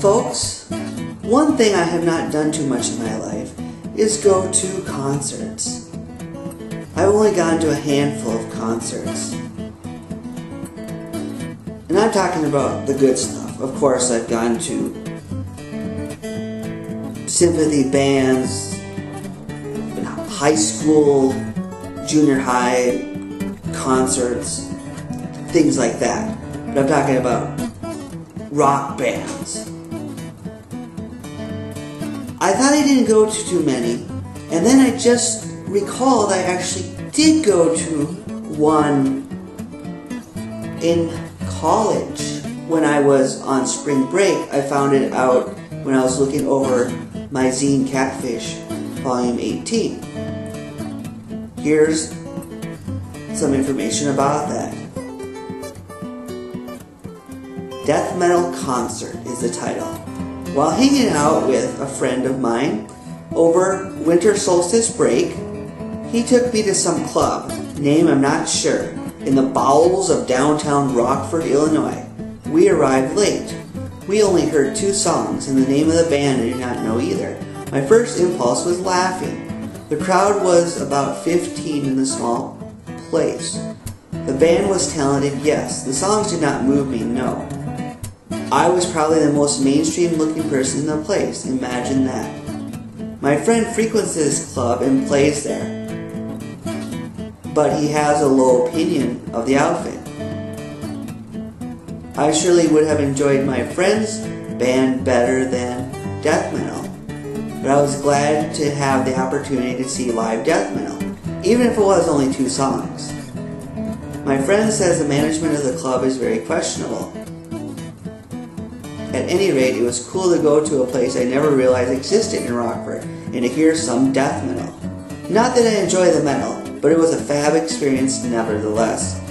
Folks, one thing I have not done too much in my life is go to concerts. I've only gone to a handful of concerts. And I'm talking about the good stuff. Of course, I've gone to sympathy bands, high school, junior high concerts, things like that. But I'm talking about rock bands. I thought I didn't go to too many, and then I just recalled I actually did go to one in college when I was on spring break. I found it out when I was looking over my Zine Catfish, volume 18. Here's some information about that. Death Metal Concert is the title. While hanging out with a friend of mine over winter solstice break, he took me to some club, name I'm not sure, in the bowels of downtown Rockford, Illinois. We arrived late. We only heard two songs, and the name of the band I did not know either. My first impulse was laughing. The crowd was about 15 in the small place. The band was talented, yes. The songs did not move me, no. I was probably the most mainstream looking person in the place, imagine that. My friend frequents this club and plays there, but he has a low opinion of the outfit. I surely would have enjoyed my friend's band better than death metal, but I was glad to have the opportunity to see live death metal, even if it was only two songs. My friend says the management of the club is very questionable. At any rate, it was cool to go to a place I never realized existed in Rockford and to hear some death metal. Not that I enjoy the metal, but it was a fab experience nevertheless.